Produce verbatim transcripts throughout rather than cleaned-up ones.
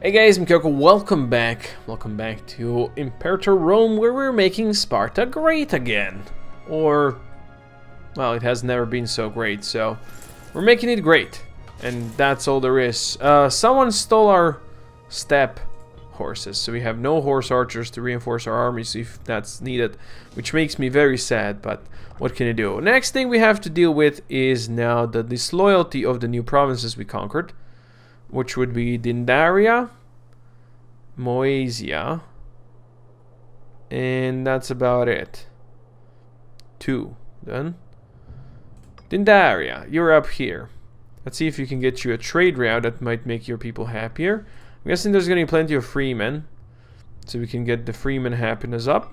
Hey guys, I'm Kyoko, welcome back, welcome back to Imperator Rome, where we're making Sparta great again. Or, well, it has never been so great, so we're making it great. And that's all there is. Uh, someone stole our step horses, so we have no horse archers to reinforce our armies if that's needed, which makes me very sad, but what can you do? Next thing we have to deal with is now the disloyalty of the new provinces we conquered, which would be Dindaria, Moesia, and that's about it. Two, done. Dindaria, you're up here. Let's see if you can get you a trade route that might make your people happier. I'm guessing there's going to be plenty of freemen, so we can get the freeman happiness up.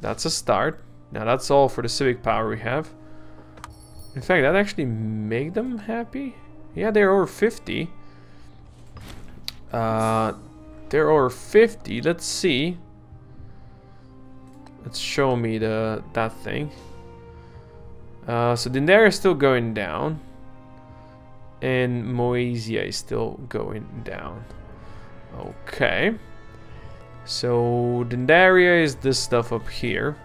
That's a start. Now that's all for the civic power we have. In fact, that actually make them happy. Yeah, they're over fifty. Uh, they're over fifty. Let's see. Let's show me the that thing. Uh, so Dindaria is still going down, and Moesia is still going down. Okay. So Dindaria is this stuff up here.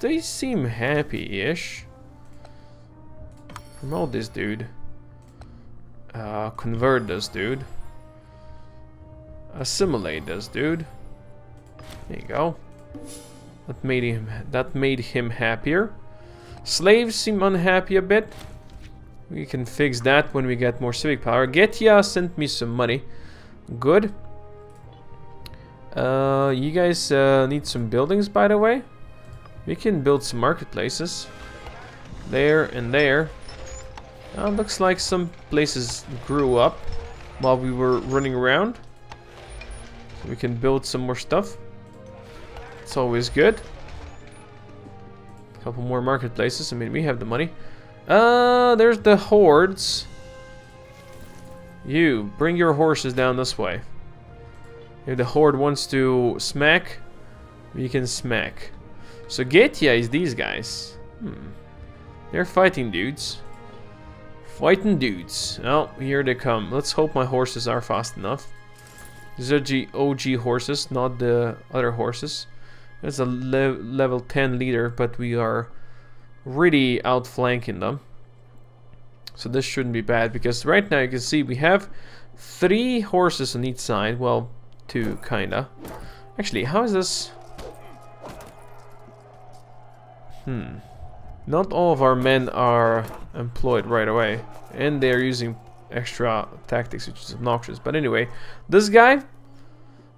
They seem happy-ish. Promote this dude. Uh, convert this dude. Assimilate this dude. There you go. That made him. That made him happier. Slaves seem unhappy a bit. We can fix that when we get more civic power. Getia sent me some money. Good. Uh, you guys uh, need some buildings, by the way. We can build some marketplaces. There and there. Uh, looks like some places grew up while we were running around. So we can build some more stuff. It's always good. A couple more marketplaces. I mean, we have the money. Uh, there's the hordes. You, bring your horses down this way. If the horde wants to smack, we can smack. So Getia is these guys. Hmm. They're fighting dudes. Fighting dudes. Oh, here they come. Let's hope my horses are fast enough. These are the O G horses, not the other horses. There's a le level ten leader, but we are really outflanking them. So this shouldn't be bad, because right now you can see we have three horses on each side. Well, two, kinda. Actually, how is this? Hmm. Not all of our men are employed right away, and they're using extra tactics, which is obnoxious. But anyway, this guy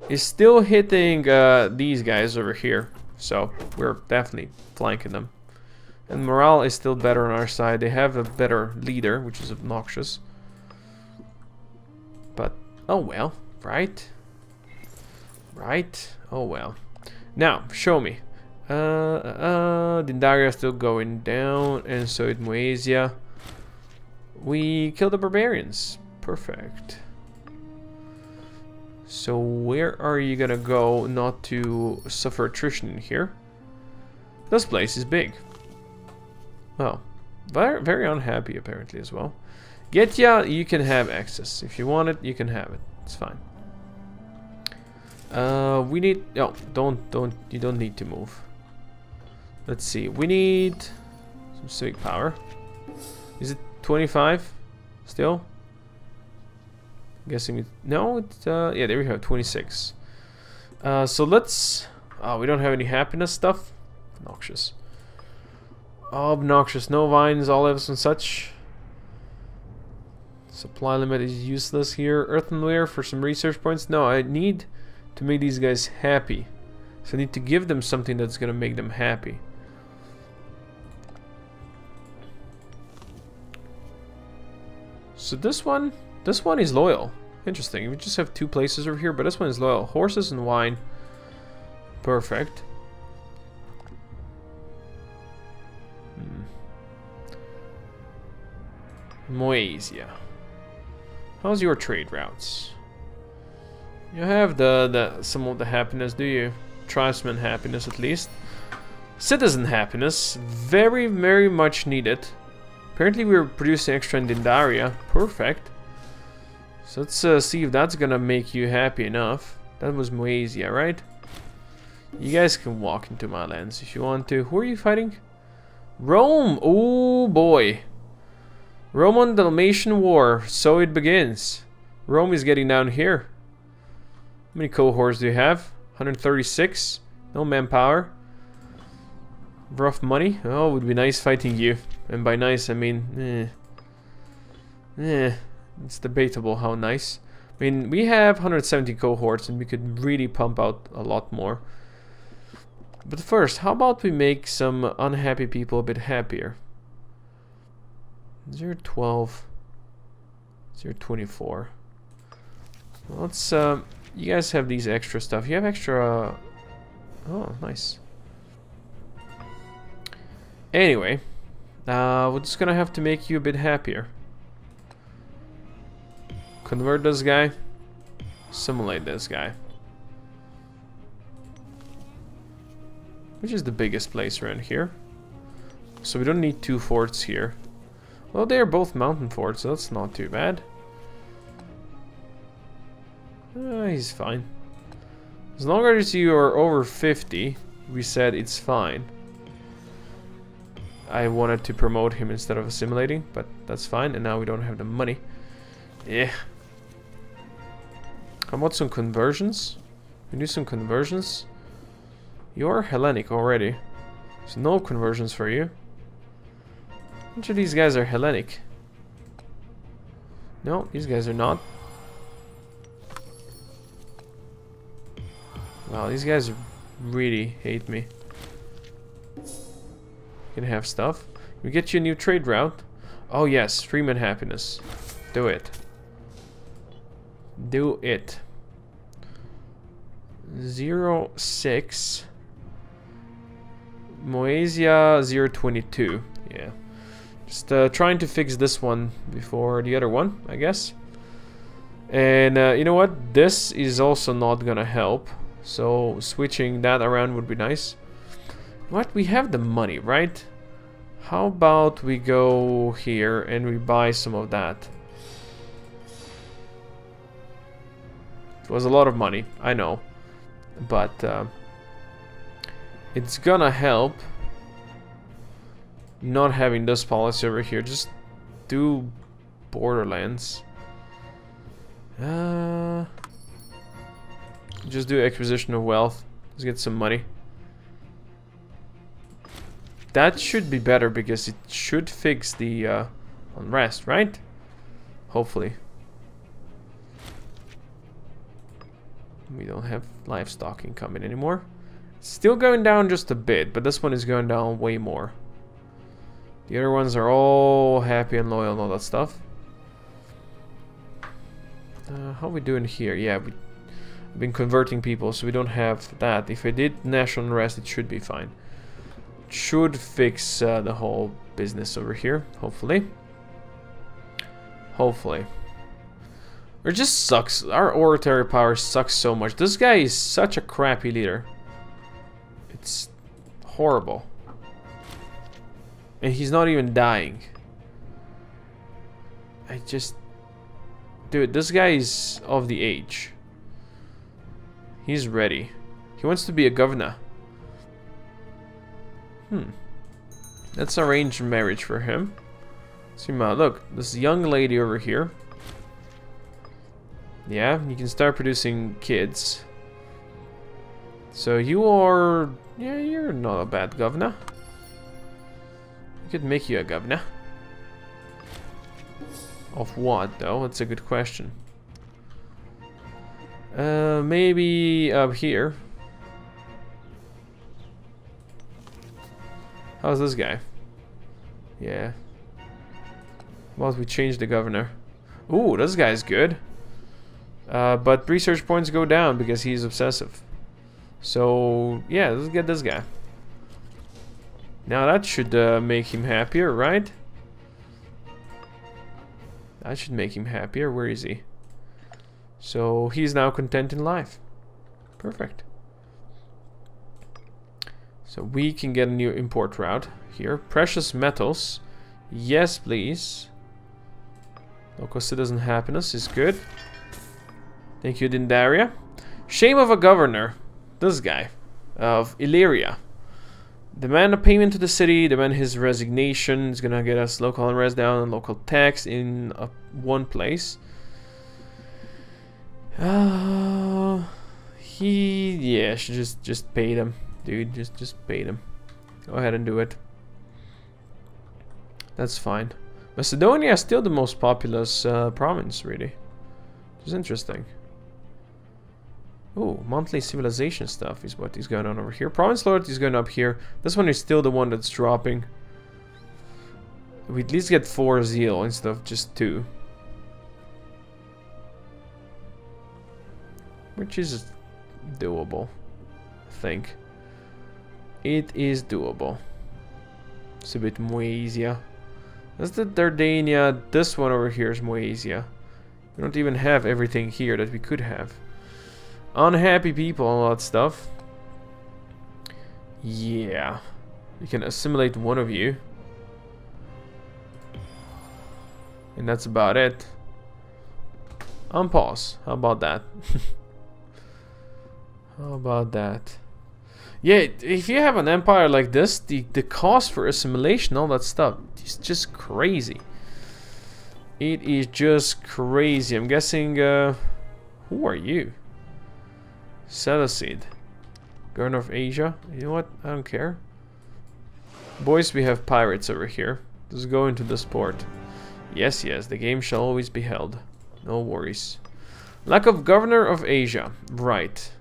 is still hitting uh, these guys over here, so we're definitely flanking them. And morale is still better on our side. They have a better leader, which is obnoxious. But oh well, right? Right? Oh well. Now, show me. Uh, uh, Dindaria still going down, and so is Moesia. We killed the barbarians. Perfect. So where are you gonna go not to suffer attrition here? This place is big. Well, very, very unhappy apparently as well. Getia, you can have access. If you want it, you can have it. It's fine. Uh, we need... Oh, don't, don't, you don't need to move. Let's see, we need some civic power. Is it twenty-five still? I'm guessing it, no, it's, uh, yeah, there we have twenty-six. Uh, so let's, oh, we don't have any happiness stuff. Obnoxious. Obnoxious, no vines, olives and such. Supply limit is useless here. Earthenware for some research points. No, I need to make these guys happy. So I need to give them something that's gonna make them happy. So this one, this one is loyal. Interesting, we just have two places over here, but this one is loyal. Horses and wine. Perfect. Hmm. Moesia. How's your trade routes? You have the, the some of the happiness, do you? Tribesman happiness at least. Citizen happiness, very, very much needed. Apparently we were producing extra in Dindaria. Perfect. So let's uh, see if that's gonna make you happy enough. That was Moesia, right? You guys can walk into my lands if you want to. Who are you fighting? Rome! Oh boy. Roman-Dalmatian War. So it begins. Rome is getting down here. How many cohorts do you have? one hundred thirty-six. No manpower. Rough money. Oh, it would be nice fighting you. And by nice, I mean... Eh. Eh. It's debatable how nice. I mean, we have one hundred seventy cohorts and we could really pump out a lot more. But first, how about we make some unhappy people a bit happier? zero twelve. zero twenty-four. Well, let's... Um, you guys have these extra stuff. You have extra... Uh, oh, nice. Anyway. Uh, we're just gonna have to make you a bit happier. Convert this guy. Assimilate this guy. Which is the biggest place around here. So we don't need two forts here. Well, they are both mountain forts, so that's not too bad. Uh, he's fine. As long as you are over fifty, we said it's fine. I wanted to promote him instead of assimilating, but that's fine. And now we don't have the money. Yeah. How about some conversions? We do some conversions. You're Hellenic already. So no conversions for you. Which of these guys are Hellenic? No, these guys are not. Wow, these guys really hate me. Can have stuff. We get you a new trade route. Oh yes, freedom and happiness. Do it. Do it. Zero six. Moesia zero twenty two. Yeah. Just uh, trying to fix this one before the other one, I guess. And uh, you know what? This is also not gonna help. So switching that around would be nice. What? We have the money, right? How about we go here and we buy some of that? It was a lot of money, I know. But uh, it's gonna help not having this policy over here. Just do borderlands. Uh, just do acquisition of wealth. Let's get some money. That should be better because it should fix the uh, unrest, right? Hopefully. We don't have livestock income in anymore. It's still going down just a bit, but this one is going down way more. The other ones are all happy and loyal and all that stuff. Uh, how are we doing here? Yeah, we've been converting people, so we don't have that. If I did national unrest, it should be fine. Should fix uh, the whole business over here, hopefully. Hopefully. It just sucks. Our oratory power sucks so much. This guy is such a crappy leader. It's horrible. And he's not even dying. I just... Dude, this guy is of the age. He's ready. He wants to be a governor. Hmm. Let's arrange marriage for him. See, my look, this young lady over here. Yeah, you can start producing kids. So you are, yeah, you're not a bad governor. We could make you a governor. Of what though? That's a good question. Uh, maybe up here. How's this guy? Yeah. Well, we change the governor. Ooh, this guy's good. Uh, but research points go down because he's obsessive. So, yeah, let's get this guy. Now that should uh, make him happier, right? That should make him happier. Where is he? So, he's now content in life. Perfect. So we can get a new import route here. Precious metals. Yes, please. Local citizen happiness is good. Thank you, Dindaria. Shame of a governor. This guy. Of Illyria. Demand a payment to the city. Demand his resignation. It's gonna get us local unrest down and local tax in uh, one place. Uh, he... Yeah, should just, just pay them. Dude, just, just pay them. Go ahead and do it. That's fine. Macedonia is still the most populous uh, province, really. Which is interesting. Ooh, monthly civilization stuff is what is going on over here. Province loyalty is going up here. This one is still the one that's dropping. We at least get four zeal instead of just two. Which is doable, I think. It is doable. It's a bit Moesia. That's the Dardania. This one over here is Moesia. We don't even have everything here that we could have. Unhappy people, all that stuff. Yeah. You can assimilate one of you. And that's about it. Unpause. How about that? How about that? Yeah, if you have an empire like this, the, the cost for assimilation, all that stuff, is just crazy. It is just crazy. I'm guessing, uh, who are you? Seleucid. Governor of Asia. You know what? I don't care. Boys, we have pirates over here. Let's go into this port. Yes, yes, the game shall always be held. No worries. Lack of governor of Asia. Right.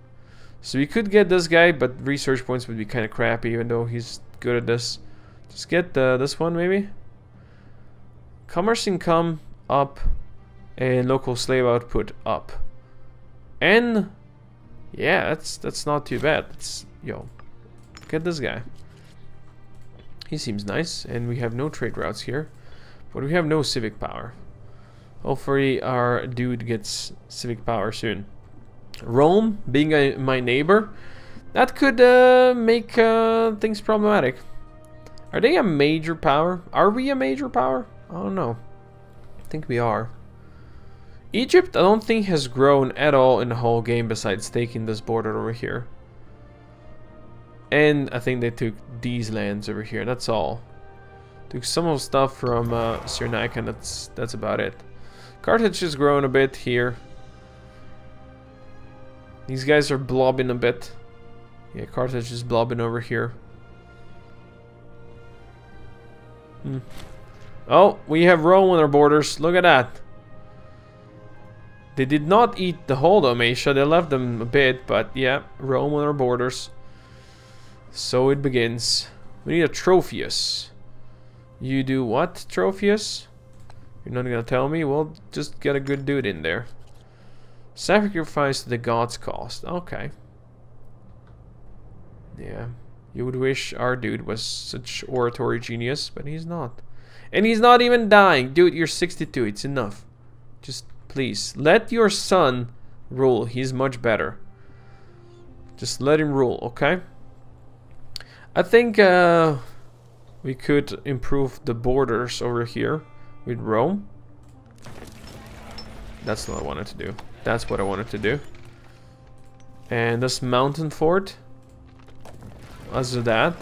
So we could get this guy, but research points would be kind of crappy, even though he's good at this. Just get uh, this one, maybe. Commerce income up, and local slave output up. And yeah, that's that's not too bad. It's, yo, get this guy. He seems nice, and we have no trade routes here, but we have no civic power. Hopefully, our dude gets civic power soon. Rome being a, my neighbor, that could uh, make uh, things problematic. Are they a major power? Are we a major power? I don't know. I think we are. Egypt, I don't think has grown at all in the whole game besides taking this border over here. And I think they took these lands over here. That's all. Took some of the stuff from uh, Cyrenaica, and that's, that's about it. Carthage has grown a bit here. These guys are blobbing a bit. Yeah, Carthage is blobbing over here. Hmm. Oh, we have Rome on our borders. Look at that. They did not eat the whole Dalmatia. They left them a bit, but yeah, Rome on our borders. So it begins. We need a Trophius. You do what, Trophius? You're not gonna tell me? Well, just get a good dude in there. Sacrifice the gods cost. Okay. Yeah. You would wish our dude was such oratory genius, but he's not. And he's not even dying. Dude, you're sixty-two. It's enough. Just please. Let your son rule. He's much better. Just let him rule, okay? I think uh, we could improve the borders over here with Rome. That's what I wanted to do. That's what I wanted to do. And this mountain fort. Let's do that.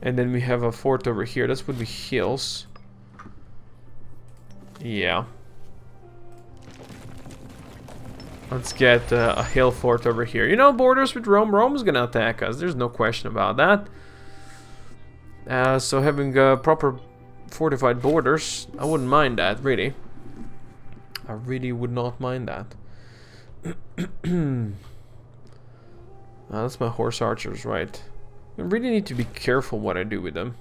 And then we have a fort over here. That's what we hills. Yeah. Let's get uh, a hill fort over here. You know, borders with Rome. Rome is gonna attack us. There's no question about that. Uh, so having uh, proper fortified borders, I wouldn't mind that, really. I really would not mind that. Oh, that's my horse archers, right? I really need to be careful what I do with them.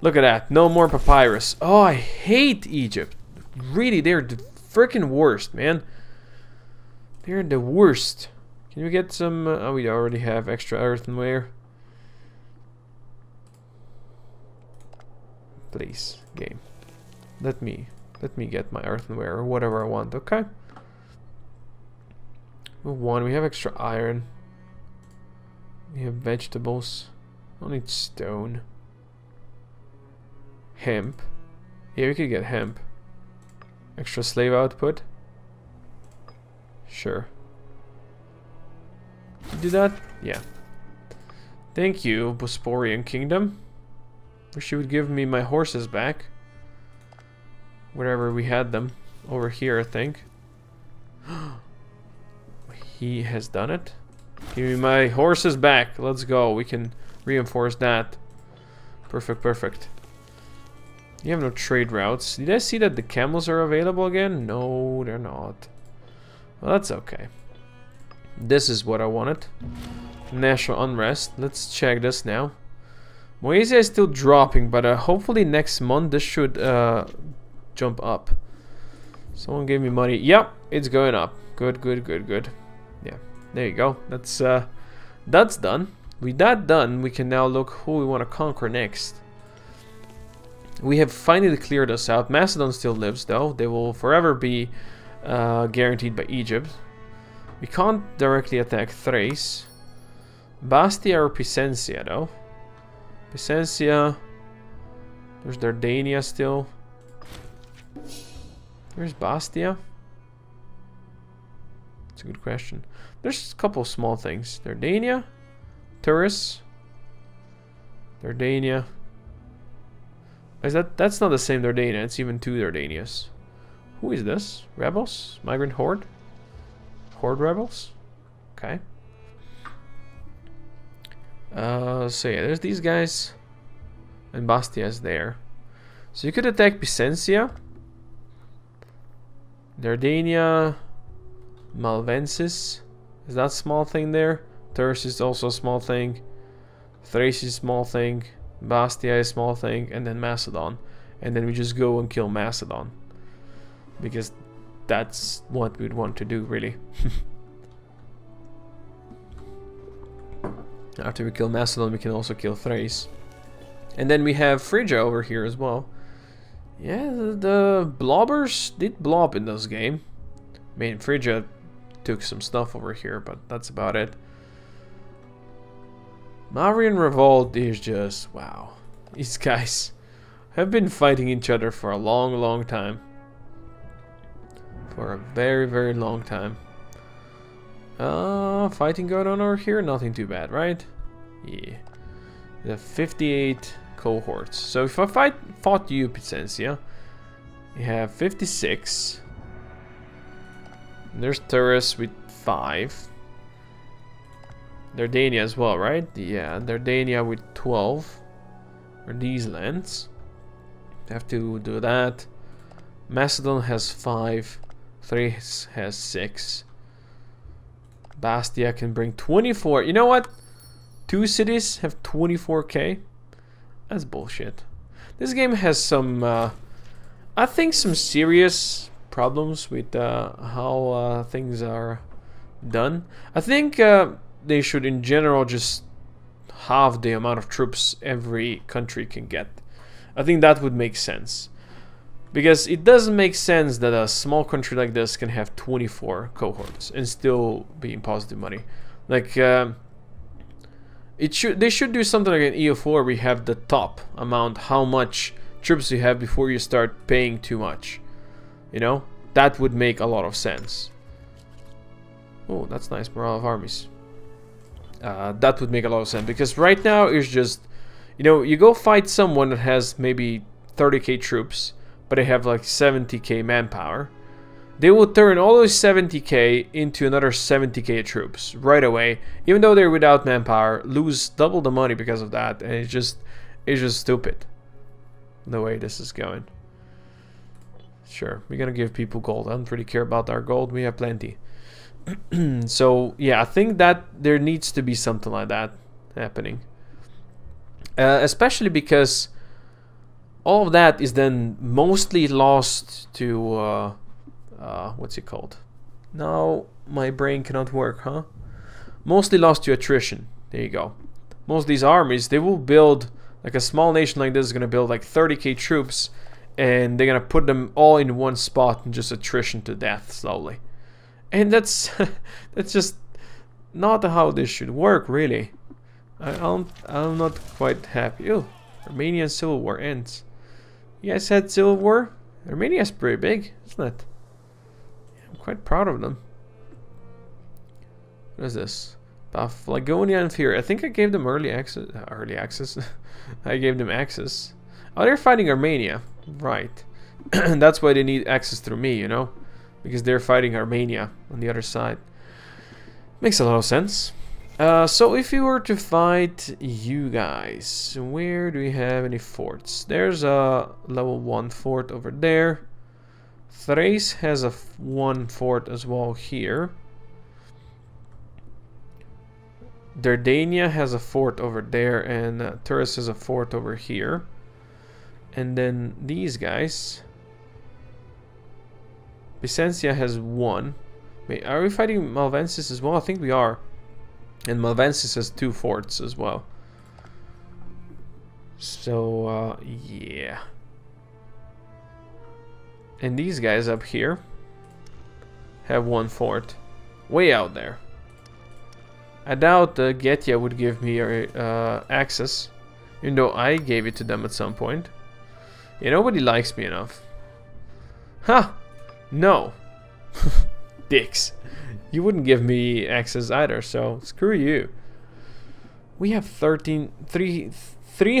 Look at that. No more papyrus. Oh, I hate Egypt. Really, they're the freaking worst, man. They're the worst. Can we get some... Uh, oh, we already have extra earthenware. Please, game. Let me... Let me get my earthenware or whatever I want, okay? Move on, we have extra iron. We have vegetables. I don't need stone. hemp. Yeah, we could get hemp. Extra slave output. Sure. Do that? Yeah. Thank you, Bosporian Kingdom. Wish you would give me my horses back. Wherever we had them. Over here, I think. He has done it. Give me my horses back. Let's go. We can reinforce that. Perfect, perfect. You have no trade routes. Did I see that the camels are available again? No, they're not. Well, that's okay. This is what I wanted. National unrest. Let's check this now. Moesia is still dropping, but uh, hopefully next month this should uh, jump up. Someone gave me money. Yep, it's going up. Good, good, good, good. Yeah, there you go. That's uh, that's done. With that done, we can now look who we want to conquer next. We have finally cleared us out. Macedon still lives, though. They will forever be uh, guaranteed by Egypt. We can't directly attack Thrace. Bastia or Picentia, though. Picentia. There's Dardania still. Where's Bastia? That's a good question. There's a couple of small things. Dardania. Turris. Dardania. Is that, that's not the same Dardania, it's even two Dardanias. Who is this? Rebels? Migrant Horde? Horde Rebels? Okay. Uh, so yeah, there's these guys. And Bastia is there. So you could attack Picentia. Dardania. Malvensis. Is that small thing there? Thurs is also a small thing. Thrace is a small thing. Bastia is a small thing, and then Macedon, and then we just go and kill Macedon because that's what we'd want to do, really. After we kill Macedon, we can also kill Thrace, and then we have Phrygia over here as well. Yeah, the, the blobbers did blob in this game. I mean, Phrygia took some stuff over here, but that's about it. Marian Revolt is just, wow. These guys have been fighting each other for a long, long time. For a very, very long time. Uh, fighting going on over here? Nothing too bad, right? Yeah. The fifty-eight cohorts. So if I fight, fought you, Picentia, you have fifty-six. There's Turris with five. Dardania as well, right? Yeah, Dardania with twelve. Or these lands. Have to do that. Macedon has five. Thrace has six. Bastia can bring twenty-four. You know what? Two cities have twenty-four K. That's bullshit. This game has some, uh, I think, some serious problems with uh, how uh, things are done. I think... Uh, they should in general just halve the amount of troops every country can get. I think that would make sense, because it doesn't make sense that a small country like this can have twenty-four cohorts and still be in positive money. Like uh, it should, they should do something like in E U four where we have the top amount, how much troops you have before you start paying too much. You know, that would make a lot of sense. Oh, that's nice, morale of armies. Uh, that would make a lot of sense, because right now it's just, you know, you go fight someone that has maybe thirty K troops, but they have like seventy K manpower. They will turn all those seventy K into another seventy K troops right away, even though they're without manpower, lose double the money because of that, and it's just, it's just stupid the way this is going. Sure, we're gonna give people gold. I don't really care about our gold, we have plenty. So yeah, I think that there needs to be something like that happening, uh, especially because all of that is then mostly lost to uh, uh, what's it called? Now my brain cannot work, huh? Mostly lost to attrition. There you go. Most of these armies, they will build, like a small nation like this is gonna build like thirty K troops, and they're gonna put them all in one spot and just attrition to death slowly. And that's that's just not how this should work, really. I, I'm I'm not quite happy. Ew. Armenian Civil War ends. You guys had Civil War? Armenia's pretty big, isn't it? Yeah, I'm quite proud of them. What is this? Paflagonia and Fear. I think I gave them early access. Early access? I gave them access. Oh, they're fighting Armenia. Right. That's why they need access through me, you know? Because they're fighting Armenia on the other side. Makes a lot of sense. Uh, so if you were to fight you guys, where do we have any forts? There's a level one fort over there. Thrace has a f one fort as well here. Dardania has a fort over there, and uh, Turris has a fort over here. And then these guys. Picentia has one. Wait, are we fighting Malvensis as well? I think we are. And Malvensis has two forts as well. So, uh, yeah. And these guys up here have one fort. Way out there. I doubt uh, Getia would give me uh, access. Even though I gave it to them at some point. Yeah, nobody likes me enough. Huh! No. Dicks. You wouldn't give me access either, so screw you. We have three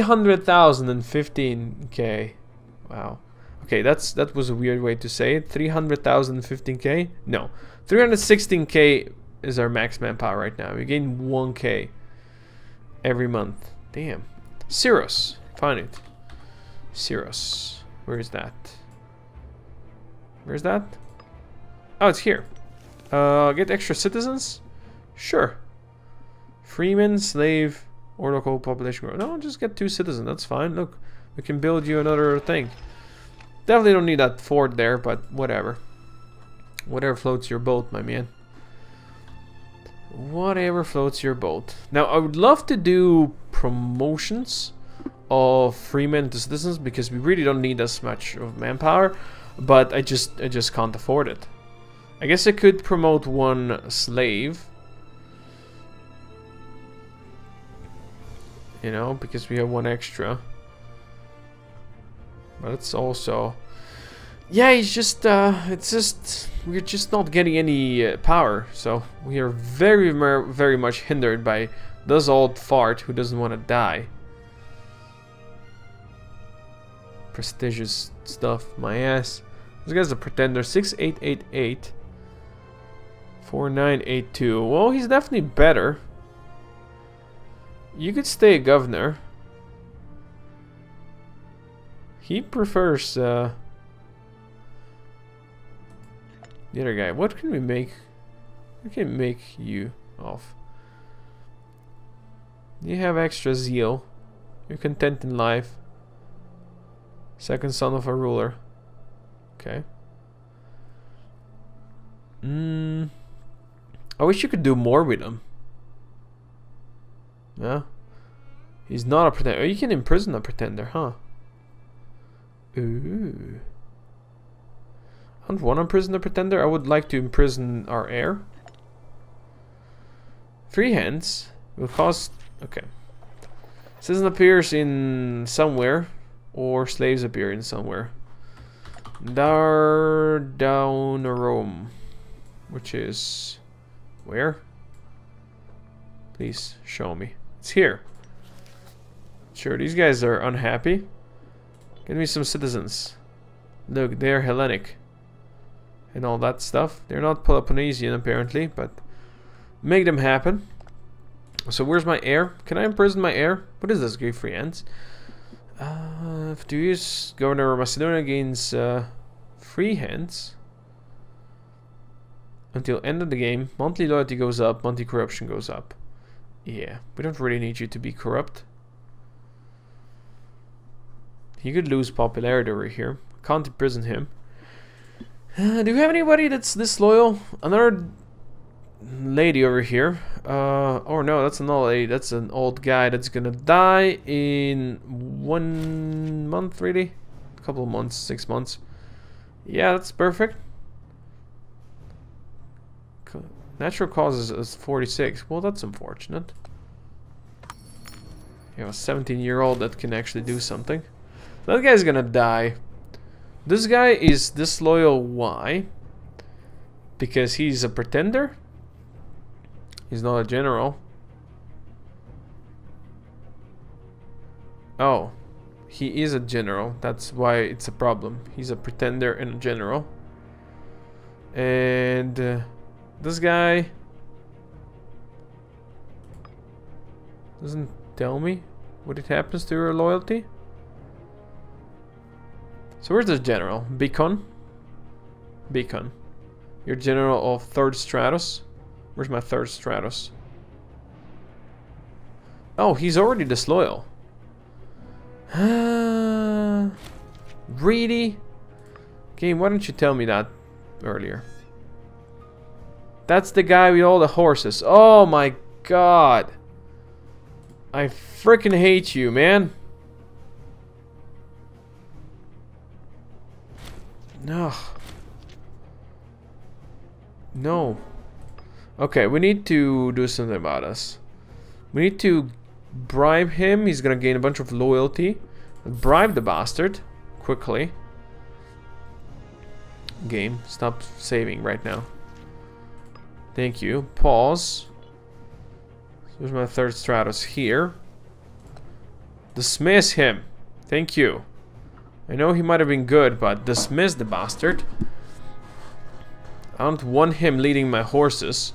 hundred thousand and fifteen K. Wow. Okay, that's that was a weird way to say it. three hundred thousand and fifteen K? No. three hundred sixteen K is our max manpower right now. We gain one K every month. Damn. Syros. Find it. Syros. Where is that? Where's that? Oh, it's here. Uh, get extra citizens? Sure. Freeman, slave, or local population growth. No, just get two citizens. That's fine. Look, we can build you another thing. Definitely don't need that fort there, but whatever. Whatever floats your boat, my man. Whatever floats your boat. Now, I would love to do promotions of freemen to citizens because we really don't need as much of manpower. But I just, I just can't afford it. I guess I could promote one slave. You know, because we have one extra. But it's also... Yeah, it's just, uh, it's just... We're just not getting any uh, power. So, we are very, very much hindered by this old fart who doesn't want to die. Prestigious stuff, my ass. This guy's a pretender. six eight eight eight. four nine eight two. Well, he's definitely better. You could stay a governor. He prefers uh, the other guy. What can we make? We can make you off. You have extra zeal. You're content in life. Second son of a ruler. Okay. Mm. I wish you could do more with him. Yeah. He's not a pretender. Oh, you can imprison a pretender, huh? Ooh. I don't want to imprison a pretender. I would like to imprison our heir. Three hands will cost... Okay. Citizen appears in somewhere. Or slaves appear in somewhere. Dardania Rome, which is where? Please show me. It's here. Sure, these guys are unhappy. Give me some citizens. Look, they're Hellenic and all that stuff. They're not Peloponnesian apparently, but make them happen. So where's my heir? Can I imprison my heir? What is this? Give free hands. Uh, if to use governor of Macedonia gains uh, free hands until end of the game. Monthly loyalty goes up, monthly corruption goes up. Yeah, we don't really need you to be corrupt. He could lose popularity over here. Can't imprison him. Uh, do we have anybody that's disloyal? Another lady over here. Uh, or no, that's an old lady. That's an old guy that's gonna die in one month, really? A couple of months, six months. Yeah, that's perfect. Natural causes is forty-six. Well, that's unfortunate. You have a seventeen-year-old that can actually do something. That guy's gonna die. This guy is disloyal. Why? Because he's a pretender? He's not a general. Oh, he is a general. That's why it's a problem. He's a pretender and a general. And uh, this guy doesn't tell me what it happens to your loyalty. So where's this general? Beacon? Beacon. You're general of third stratus. Where's my third stratus? Oh, he's already disloyal. Greedy. Game, why didn't you tell me that earlier? That's the guy with all the horses. Oh my god. I freaking hate you, man. No. No. Okay, we need to do something about us. We need to bribe him. He's gonna gain a bunch of loyalty. Bribe the bastard quickly. Game, stop saving right now. Thank you. Pause. Here's my third stratus here. Dismiss him. Thank you. I know he might have been good, but dismiss the bastard. I don't want him leading my horses.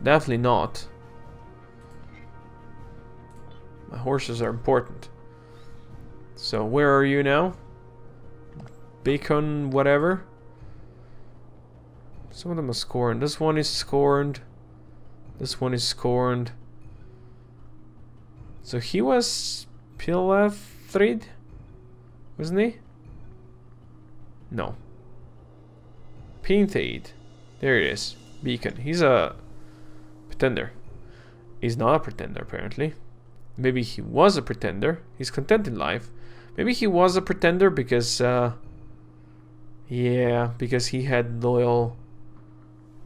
Definitely not. My horses are important. So where are you now? Beacon, whatever. Some of them are scorned. This one is scorned. This one is scorned. So he was pilafried, wasn't he? No. Pintaid. There it is. Beacon. He's a pretender. He's not a pretender, apparently. Maybe he was a pretender. He's content in life. Maybe he was a pretender because, uh... yeah, because he had loyal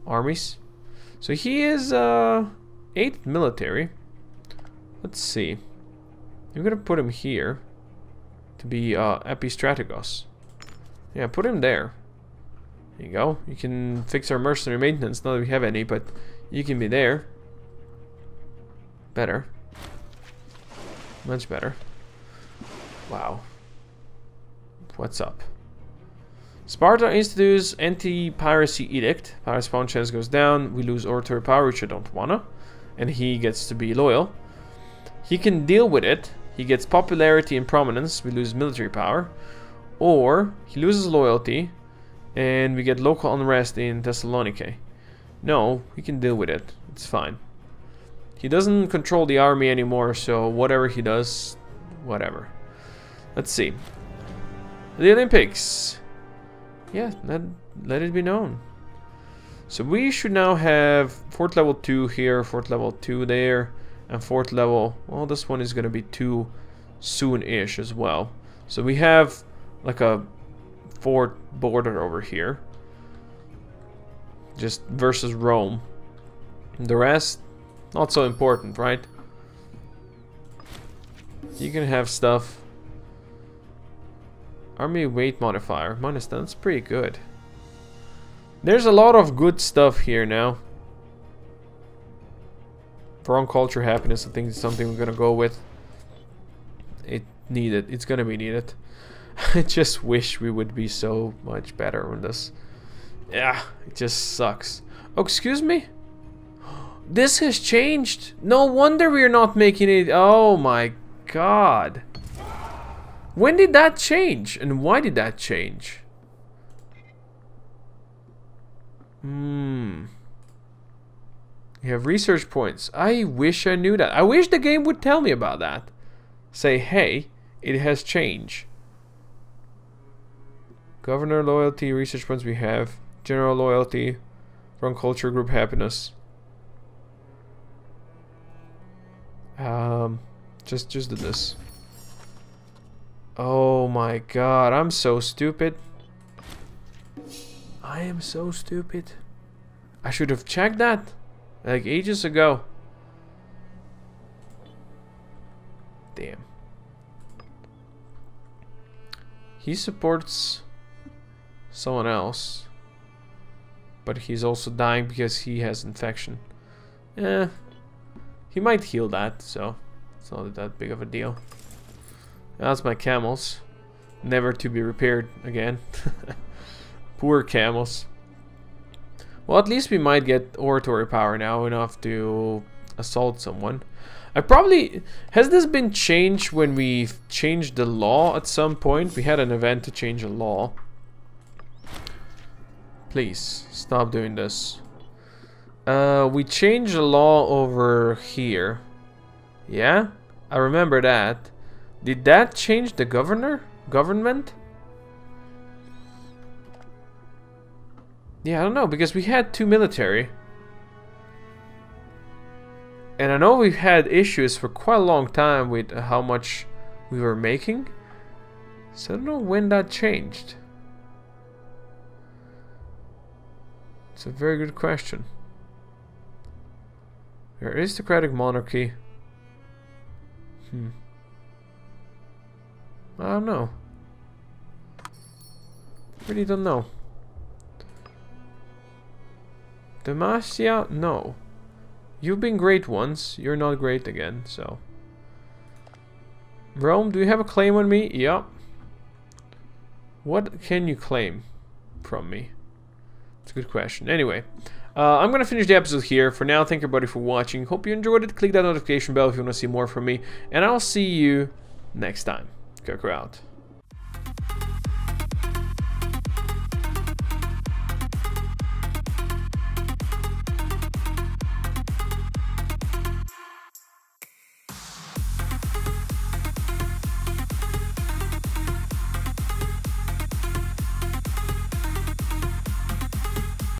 armies. So he is, uh, eighth military. Let's see. I'm gonna put him here to be, uh, epistrategos. Yeah, put him there. There you go. You can fix our mercenary maintenance. Not that we have any, but you can be there. Better. Much better. Wow. What's up? Sparta institutes anti-piracy edict. Piracy pawn chance goes down. We lose oratory power, which I don't wanna. And he gets to be loyal. He can deal with it. He gets popularity and prominence. We lose military power. Or he loses loyalty. And we get local unrest in Thessaloniki. No, we can deal with it. It's fine. He doesn't control the army anymore, so whatever he does, whatever. Let's see. The Olympics. Yeah, let, let it be known. So we should now have fort level two here, fort level two there, and fort level... well, this one is going to be two soon-ish as well. So we have like a fort border over here. Just versus Rome. And the rest, not so important, right? You can have stuff... Army weight modifier, minus ten, that's pretty good. There's a lot of good stuff here now. Foreign culture, happiness, I think it's something we're gonna go with. It needed, it's gonna be needed. I just wish we would be so much better on this. Yeah, it just sucks. Oh, excuse me? This has changed! No wonder we're not making it, oh my god. When did that change? And why did that change? Hmm. You have research points. I wish I knew that. I wish the game would tell me about that. Say, hey, it has changed. Governor loyalty, research points we have. General loyalty, from culture, group happiness. Um, just, just do this. Oh my god, I'm so stupid. I am so stupid. I should have checked that like ages ago. Damn. He supports someone else, but he's also dying because he has infection. Eh, he might heal that, so it's not that big of a deal. That's my camels, never to be repaired again. Poor camels. Well, at least we might get oratory power now enough to assault someone. I probably... Has this been changed when we changed the law at some point? We had an event to change a law. Please, stop doing this. Uh, we changed the law over here. Yeah? I remember that. Did that change the governor? Government? Yeah, I don't know, because we had two military. And I know we've had issues for quite a long time with how much we were making. So I don't know when that changed. It's a very good question. Your aristocratic monarchy. Hmm. I don't know. Really don't know. Demacia? No. You've been great once, you're not great again, so... Rome, do you have a claim on me? Yup. What can you claim from me? It's a good question. Anyway, uh, I'm gonna finish the episode here. For now, thank everybody for watching. Hope you enjoyed it. Click that notification bell if you want to see more from me. And I'll see you next time. Kyoko out.